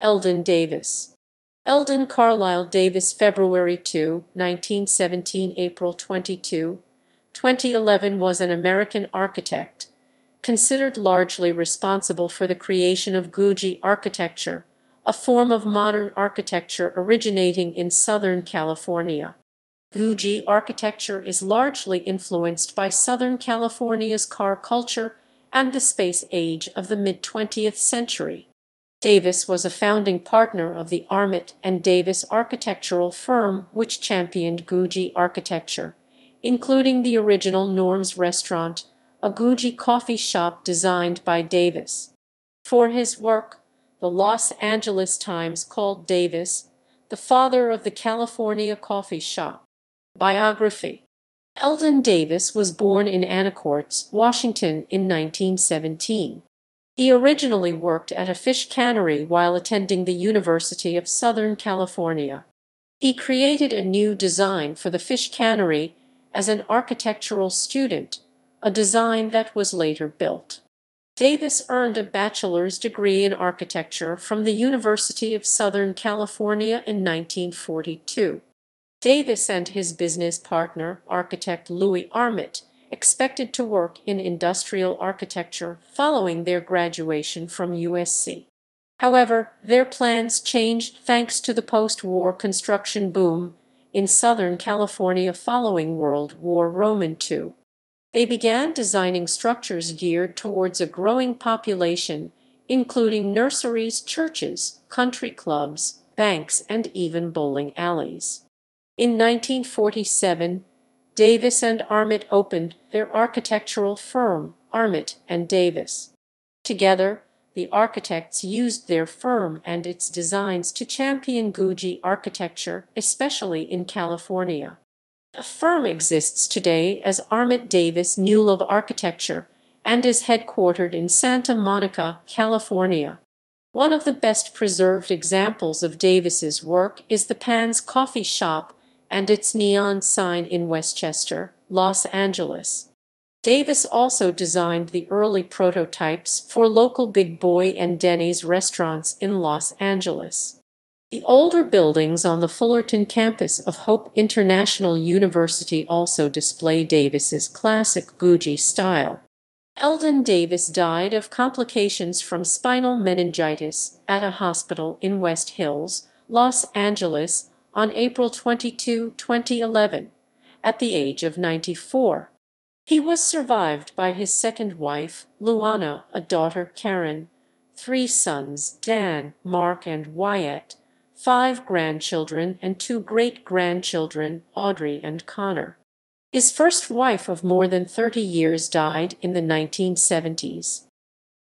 Eldon Davis. Eldon Carlyle Davis, February 2, 1917, April 22, 2011, was an American architect, considered largely responsible for the creation of Googie architecture, a form of modern architecture originating in Southern California. Googie architecture is largely influenced by Southern California's car culture and the space age of the mid-20th century. Davis was a founding partner of the Armet and Davis architectural firm, which championed Googie architecture, including the original Norm's Restaurant, a Googie coffee shop designed by Davis. For his work, the Los Angeles Times called Davis the father of the California coffee shop. Biography. Eldon Davis was born in Anacortes, Washington in 1917. He originally worked at a fish cannery while attending the University of Southern California. He created a new design for the fish cannery as an architectural student, a design that was later built. Davis earned a bachelor's degree in architecture from the University of Southern California in 1942. Davis and his business partner, architect Louis Armet, expected to work in industrial architecture following their graduation from USC. However, their plans changed thanks to the post-war construction boom in Southern California following World War II. They began designing structures geared towards a growing population, including nurseries, churches, country clubs, banks, and even bowling alleys. In 1947, Davis and Armet opened their architectural firm, Armet and Davis. Together, the architects used their firm and its designs to champion Googie architecture, especially in California. The firm exists today as Armet Davis' New Love Architecture and is headquartered in Santa Monica, California. One of the best preserved examples of Davis's work is the Pan's coffee shop and its neon sign in Westchester, Los Angeles. Davis also designed the early prototypes for local Big Boy and Denny's restaurants in Los Angeles. The older buildings on the Fullerton campus of Hope International University also display Davis's classic Googie style. Eldon Davis died of complications from spinal meningitis at a hospital in West Hills, Los Angeles, on April 22, 2011, at the age of 94. He was survived by his second wife, Luana, a daughter, Karen, three sons, Dan, Mark, and Wyatt, five grandchildren, and two great-grandchildren, Audrey and Connor. His first wife of more than 30 years died in the 1970s.